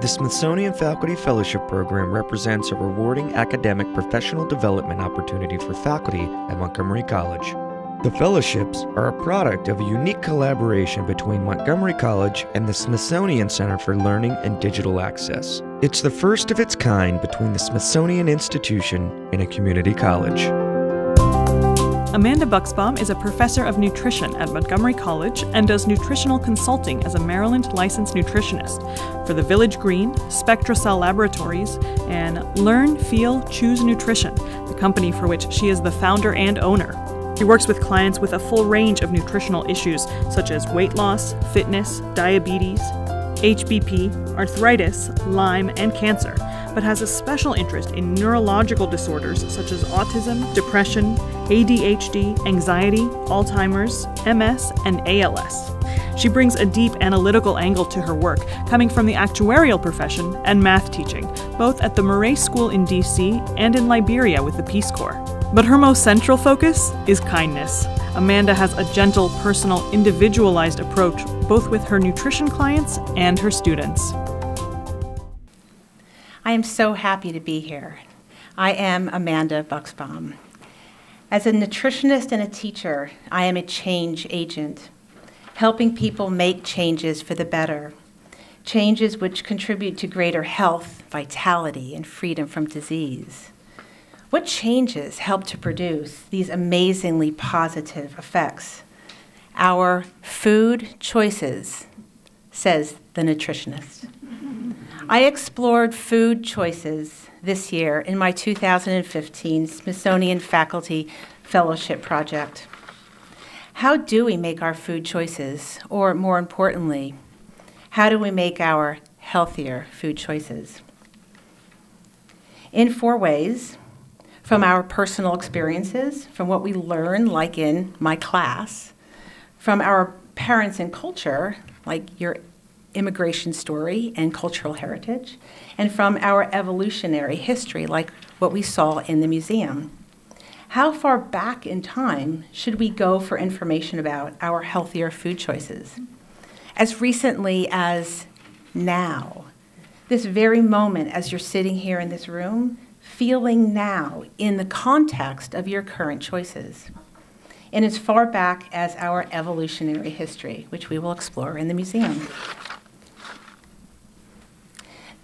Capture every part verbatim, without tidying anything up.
The Smithsonian Faculty Fellowship Program represents a rewarding academic professional development opportunity for faculty at Montgomery College. The fellowships are a product of a unique collaboration between Montgomery College and the Smithsonian Center for Learning and Digital Access. It's the first of its kind between the Smithsonian Institution and a community college. Amanda Buxbaum is a professor of nutrition at Montgomery College and does nutritional consulting as a Maryland licensed nutritionist for the Village Green, SpectraCell Laboratories, and Learn, Feel, Choose Nutrition, the company for which she is the founder and owner. She works with clients with a full range of nutritional issues such as weight loss, fitness, diabetes, H B P, arthritis, Lyme, and cancer, but has a special interest in neurological disorders such as autism, depression, A D H D, anxiety, Alzheimer's, M S, and A L S. She brings a deep analytical angle to her work, coming from the actuarial profession and math teaching, both at the Murray School in D C and in Liberia with the Peace Corps. But her most central focus is kindness. Amanda has a gentle, personal, individualized approach, both with her nutrition clients and her students. I am so happy to be here. I am Amanda Buxbaum. As a nutritionist and a teacher, I am a change agent, helping people make changes for the better, changes which contribute to greater health, vitality, and freedom from disease. What changes help to produce these amazingly positive effects? Our food choices, says the nutritionist. I explored food choices this year in my two thousand fifteen Smithsonian Faculty Fellowship Project. How do we make our food choices? Or more importantly, how do we make our healthier food choices? In four ways. From our personal experiences, from what we learn, like in my class, from our parents and culture, like your immigration story and cultural heritage, and from our evolutionary history, like what we saw in the museum. How far back in time should we go for information about our healthier food choices? As recently as now, this very moment as you're sitting here in this room, feeling now in the context of your current choices, and as far back as our evolutionary history, which we will explore in the museum.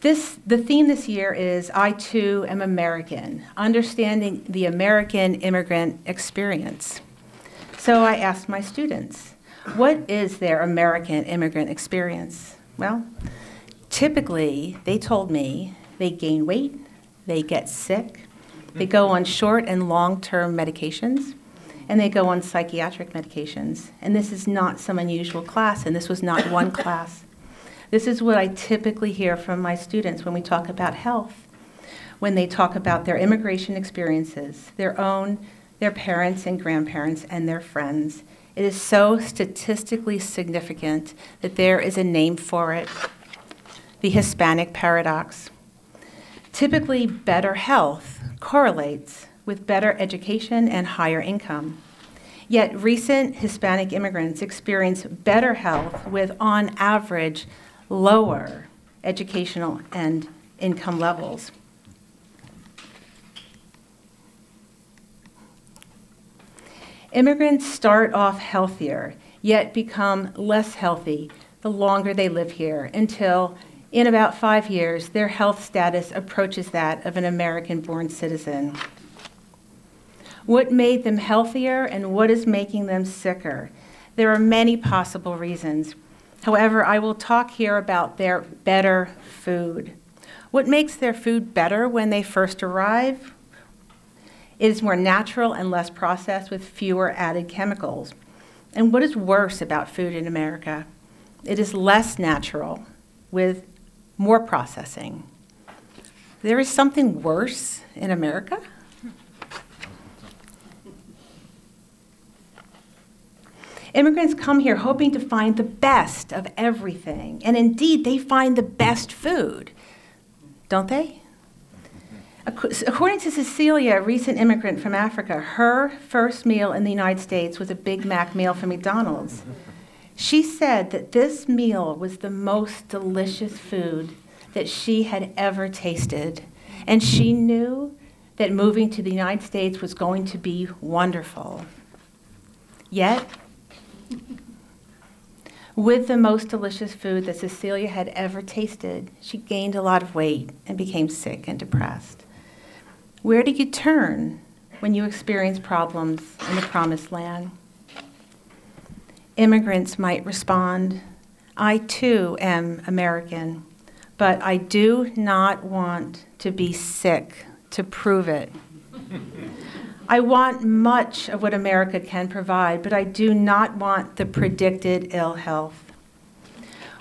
This, the theme this year is I Too Am American, Understanding the American Immigrant Experience. So I asked my students, what is their American immigrant experience? Well, typically they told me they gain weight, they get sick, they go on short and long-term medications, and they go on psychiatric medications. And this is not some unusual class, and this was not one class. This is what I typically hear from my students when we talk about health, when they talk about their immigration experiences, their own, their parents and grandparents, and their friends. It is so statistically significant that there is a name for it, the Hispanic paradox. Typically, better health correlates with better education and higher income. Yet, recent Hispanic immigrants experience better health with, on average, lower educational and income levels. Immigrants start off healthier, yet become less healthy the longer they live here, until in about five years, their health status approaches that of an American-born citizen. What made them healthier and what is making them sicker? There are many possible reasons. However, I will talk here about their better food. What makes their food better when they first arrive? It is more natural and less processed with fewer added chemicals. And what is worse about food in America? It is less natural with more processing. There is something worse in America? Immigrants come here hoping to find the best of everything, and indeed they find the best food, don't they? According to Cecilia, a recent immigrant from Africa, her first meal in the United States was a Big Mac meal from McDonald's. She said that this meal was the most delicious food that she had ever tasted. And she knew that moving to the United States was going to be wonderful. Yet, with the most delicious food that Cecilia had ever tasted, she gained a lot of weight and became sick and depressed. Where do you turn when you experience problems in the Promised Land? Immigrants might respond, I too am American, but I do not want to be sick to prove it. I want much of what America can provide, but I do not want the predicted ill health.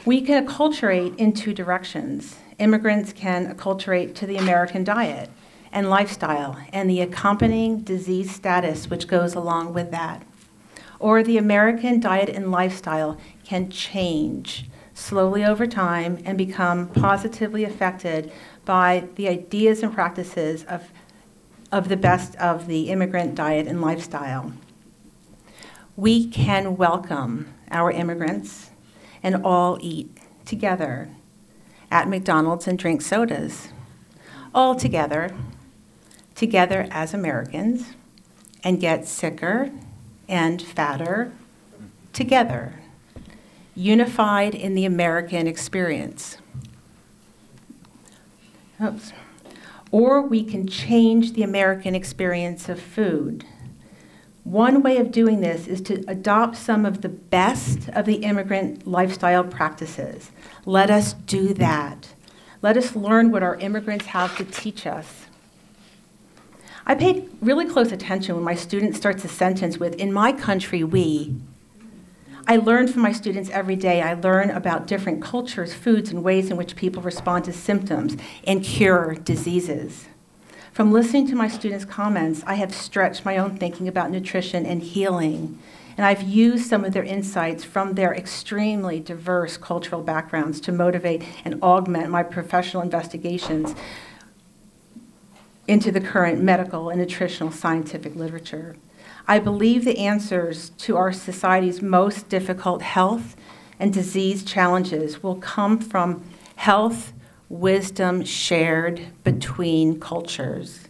We can acculturate in two directions. Immigrants can acculturate to the American diet and lifestyle and the accompanying disease status which goes along with that. Or the American diet and lifestyle can change slowly over time and become positively affected by the ideas and practices of of the best of the immigrant diet and lifestyle. We can welcome our immigrants and all eat together at McDonald's and drink sodas, all together, together as Americans, and get sicker and fatter together, unified in the American experience. Oops. Or we can change the American experience of food. One way of doing this is to adopt some of the best of the immigrant lifestyle practices. Let us do that. Let us learn what our immigrants have to teach us. I paid really close attention when my student starts a sentence with, in my country, we. I learn from my students every day. I learn about different cultures, foods, and ways in which people respond to symptoms and cure diseases. From listening to my students' comments, I have stretched my own thinking about nutrition and healing, and I've used some of their insights from their extremely diverse cultural backgrounds to motivate and augment my professional investigations into the current medical and nutritional scientific literature. I believe the answers to our society's most difficult health and disease challenges will come from health wisdom shared between cultures.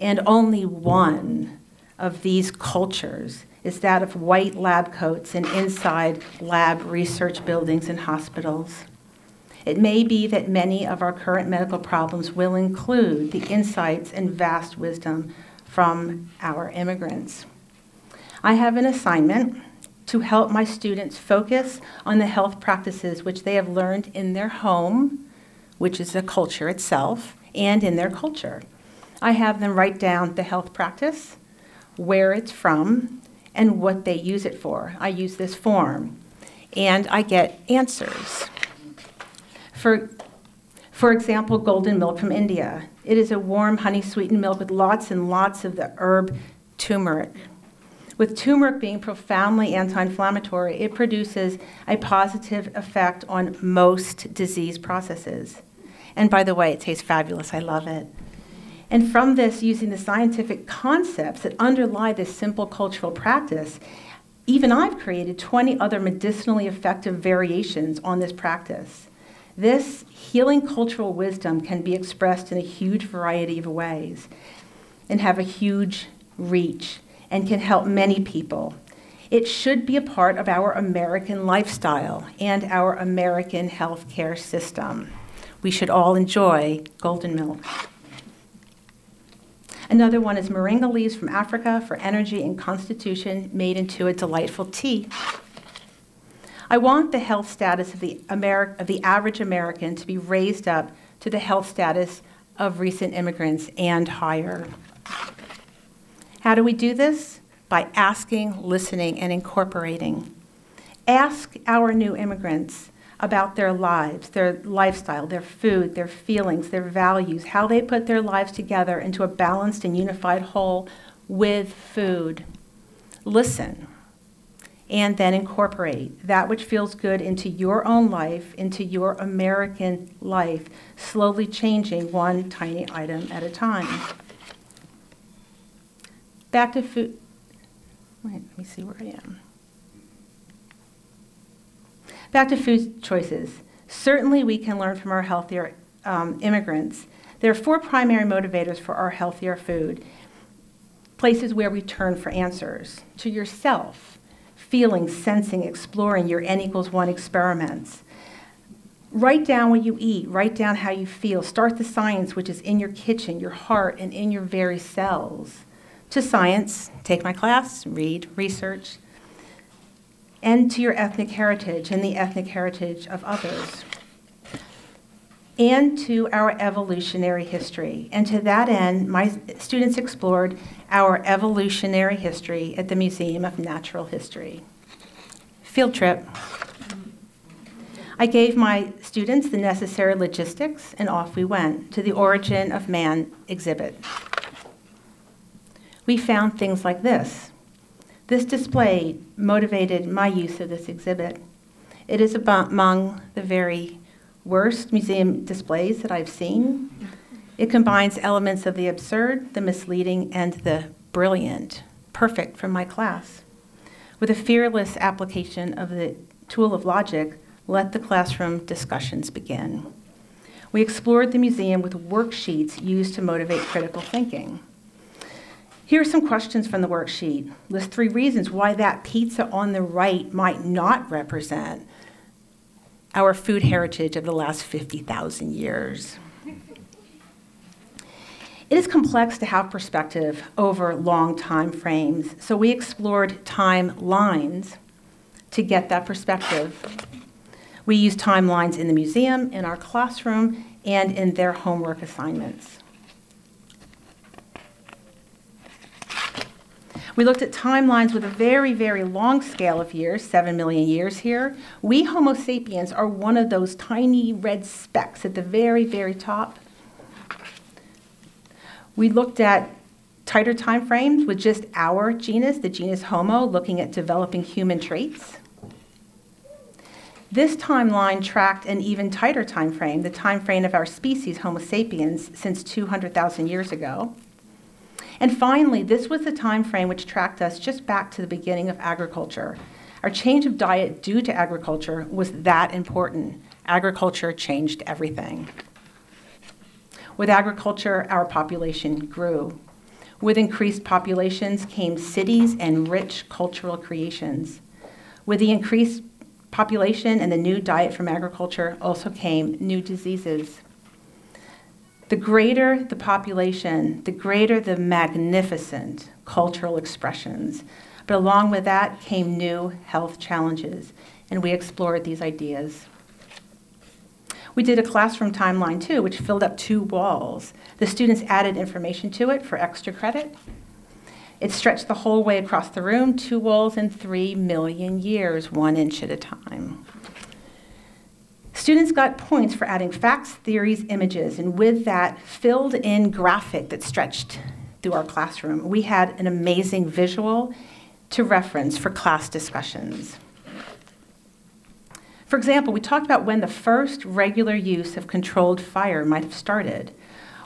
And only one of these cultures is that of white lab coats and inside lab research buildings and hospitals. It may be that many of our current medical problems will include the insights and vast wisdom from our immigrants. I have an assignment to help my students focus on the health practices which they have learned in their home, which is the culture itself, and in their culture. I have them write down the health practice, where it's from, and what they use it for. I use this form, and I get answers. For For example, golden milk from India. It is a warm, honey-sweetened milk with lots and lots of the herb turmeric. With turmeric being profoundly anti-inflammatory, it produces a positive effect on most disease processes. And by the way, it tastes fabulous. I love it. And from this, using the scientific concepts that underlie this simple cultural practice, even I've created twenty other medicinally effective variations on this practice. This healing cultural wisdom can be expressed in a huge variety of ways and have a huge reach and can help many people. It should be a part of our American lifestyle and our American healthcare system. We should all enjoy golden milk. Another one is moringa leaves from Africa for energy and constitution, made into a delightful tea. I want the health status of the, Ameri- of the average American to be raised up to the health status of recent immigrants and higher. How do we do this? By asking, listening, and incorporating. Ask our new immigrants about their lives, their lifestyle, their food, their feelings, their values, how they put their lives together into a balanced and unified whole with food. Listen. And then incorporate that which feels good into your own life, into your American life, slowly changing one tiny item at a time. Back to food. Wait, let me see where I am. Back to food choices. Certainly we can learn from our healthier um, immigrants. There are four primary motivators for our healthier food, places where we turn for answers. To yourself, feeling, sensing, exploring your N equals one experiments. Write down what you eat, write down how you feel. Start the science, which is in your kitchen, your heart, and in your very cells. To science, take my class, read, research. And to your ethnic heritage and the ethnic heritage of others. And to our evolutionary history. And to that end, my students explored our evolutionary history at the Museum of Natural History. Field trip. I gave my students the necessary logistics, and off we went to the Origin of Man exhibit. We found things like this. This display motivated my use of this exhibit. It is among the very worst museum displays that I've seen. It combines elements of the absurd, the misleading, and the brilliant, perfect from my class. With a fearless application of the tool of logic, let the classroom discussions begin. We explored the museum with worksheets used to motivate critical thinking. Here are some questions from the worksheet. List three reasons why that pizza on the right might not represent our food heritage of the last fifty thousand years. It is complex to have perspective over long time frames, so we explored timelines to get that perspective. We use timelines in the museum, in our classroom, and in their homework assignments. We looked at timelines with a very, very long scale of years, seven million years here. We Homo sapiens are one of those tiny red specks at the very, very top. We looked at tighter time frames with just our genus, the genus Homo, looking at developing human traits. This timeline tracked an even tighter time frame, the time frame of our species, Homo sapiens, since two hundred thousand years ago. And finally, this was the time frame which tracked us just back to the beginning of agriculture. Our change of diet due to agriculture was that important. Agriculture changed everything. With agriculture, our population grew. With increased populations came cities and rich cultural creations. With the increased population and the new diet from agriculture also came new diseases. The greater the population, the greater the magnificent cultural expressions. But along with that came new health challenges, and we explored these ideas. We did a classroom timeline too, which filled up two walls. The students added information to it for extra credit. It stretched the whole way across the room, two walls in three million years, one inch at a time. Students got points for adding facts, theories, images, and with that filled-in graphic that stretched through our classroom, we had an amazing visual to reference for class discussions. For example, we talked about when the first regular use of controlled fire might have started.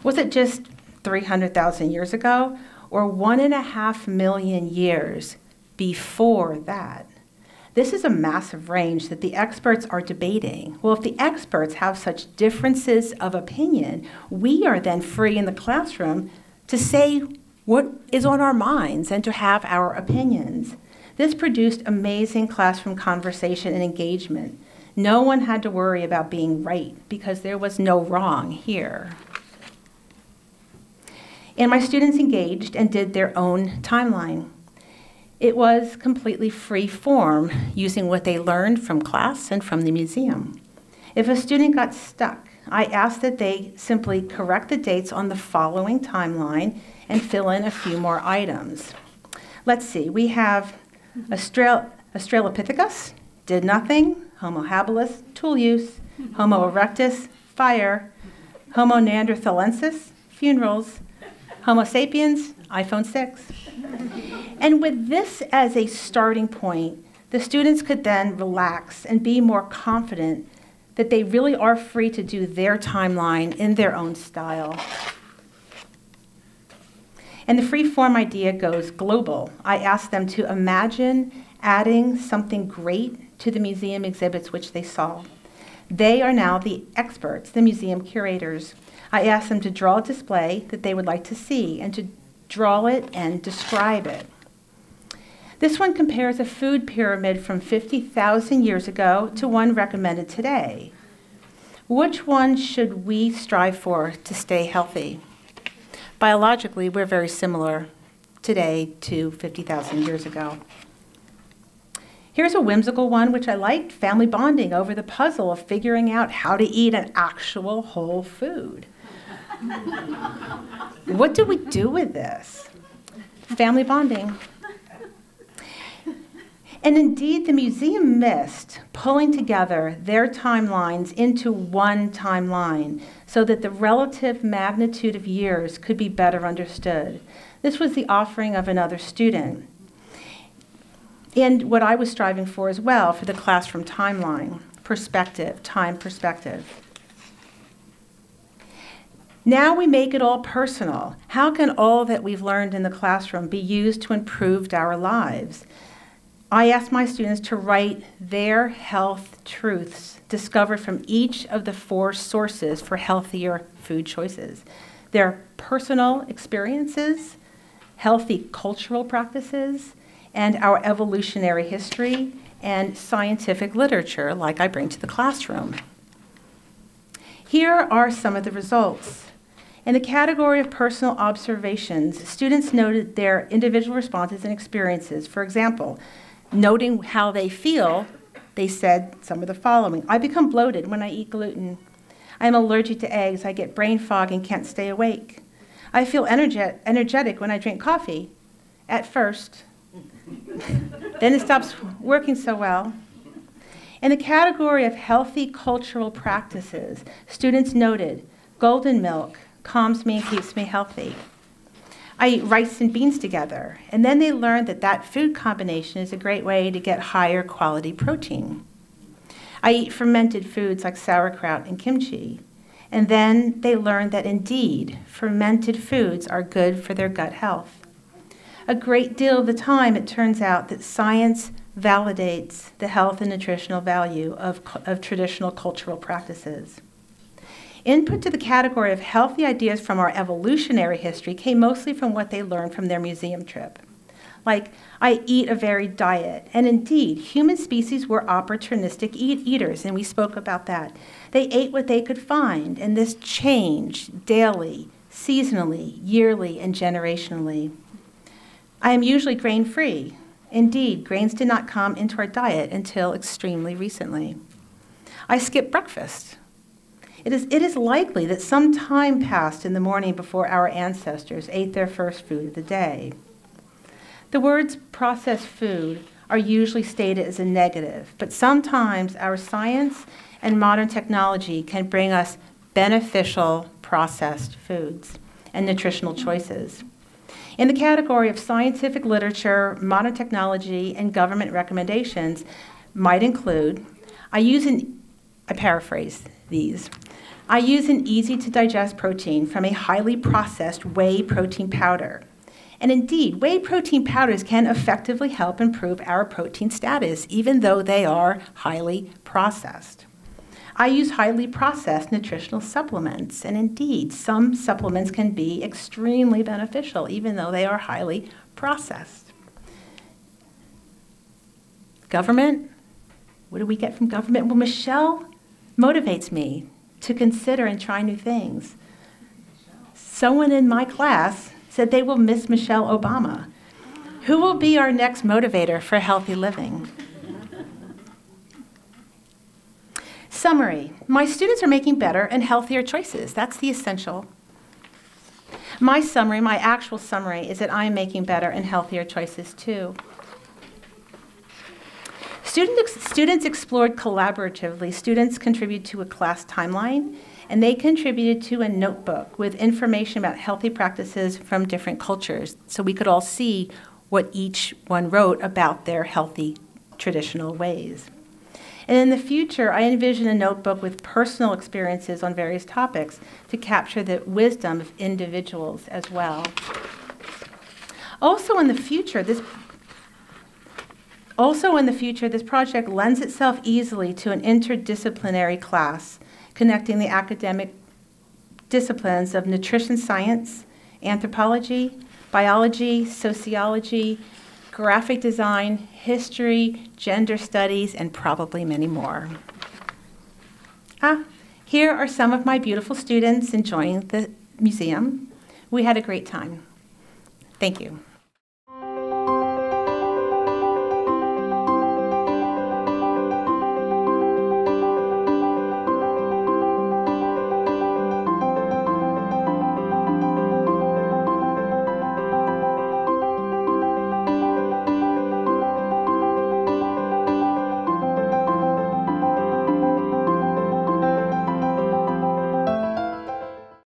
Was it just three hundred thousand years ago, or one and a half million years before that? This is a massive range that the experts are debating. Well, if the experts have such differences of opinion, we are then free in the classroom to say what is on our minds and to have our opinions. This produced amazing classroom conversation and engagement. No one had to worry about being right because there was no wrong here. And my students engaged and did their own timeline. It was completely free form, using what they learned from class and from the museum. If a student got stuck, I asked that they simply correct the dates on the following timeline and fill in a few more items. Let's see, we have Austral- Australopithecus, did nothing, Homo habilis, tool use, Homo erectus, fire, Homo neanderthalensis, funerals, Homo sapiens, iPhone six. And with this as a starting point, the students could then relax and be more confident that they really are free to do their timeline in their own style. And the free-form idea goes global. I asked them to imagine adding something great to the museum exhibits which they saw. They are now the experts, the museum curators. I asked them to draw a display that they would like to see and to draw it and describe it. This one compares a food pyramid from fifty thousand years ago to one recommended today. Which one should we strive for to stay healthy? Biologically, we're very similar today to fifty thousand years ago. Here's a whimsical one which I liked, family bonding over the puzzle of figuring out how to eat an actual whole food. What do we do with this? Family bonding. And indeed, the museum missed pulling together their timelines into one timeline so that the relative magnitude of years could be better understood. This was the offering of another student. And what I was striving for as well for the classroom timeline, perspective, time perspective. Now we make it all personal. How can all that we've learned in the classroom be used to improve our lives? I asked my students to write their health truths discovered from each of the four sources for healthier food choices. Their personal experiences, healthy cultural practices, and our evolutionary history and scientific literature like I bring to the classroom. Here are some of the results. In the category of personal observations, students noted their individual responses and experiences. For example, noting how they feel, they said some of the following. I become bloated when I eat gluten. I am allergic to eggs. I get brain fog and can't stay awake. I feel energe- energetic when I drink coffee at first. Then it stops working so well. In the category of healthy cultural practices, students noted golden milk calms me and keeps me healthy. I eat rice and beans together, and then they learned that that food combination is a great way to get higher quality protein. I eat fermented foods like sauerkraut and kimchi, and then they learned that indeed, fermented foods are good for their gut health. A great deal of the time, it turns out that science validates the health and nutritional value of, of traditional cultural practices. Input to the category of healthy ideas from our evolutionary history came mostly from what they learned from their museum trip. Like, I eat a varied diet, and indeed, human species were opportunistic eat eaters, and we spoke about that. They ate what they could find, and this changed daily, seasonally, yearly, and generationally. I am usually grain-free. Indeed, grains did not come into our diet until extremely recently. I skip breakfast. It is, it is likely that some time passed in the morning before our ancestors ate their first food of the day. The words processed food are usually stated as a negative, but sometimes our science and modern technology can bring us beneficial processed foods and nutritional choices. In the category of scientific literature, modern technology, and government recommendations might include, I use an, I paraphrase these, I use an easy-to-digest protein from a highly processed whey protein powder. And indeed, whey protein powders can effectively help improve our protein status, even though they are highly processed. I use highly processed nutritional supplements, and indeed, some supplements can be extremely beneficial, even though they are highly processed. Government, what do we get from government? Well, Michelle motivates me to consider and try new things. Someone in my class said they will miss Michelle Obama. Who will be our next motivator for healthy living? Summary, my students are making better and healthier choices. That's the essential. My summary, my actual summary, is that I am making better and healthier choices too. Student ex students explored collaboratively. Students contribute to a class timeline, and they contributed to a notebook with information about healthy practices from different cultures, so we could all see what each one wrote about their healthy traditional ways. And in the future, I envision a notebook with personal experiences on various topics to capture the wisdom of individuals as well. Also in the future, this Also in the future, this project lends itself easily to an interdisciplinary class connecting the academic disciplines of nutrition science, anthropology, biology, sociology, graphic design, history, gender studies, and probably many more. Ah, here are some of my beautiful students enjoying the museum. We had a great time. Thank you.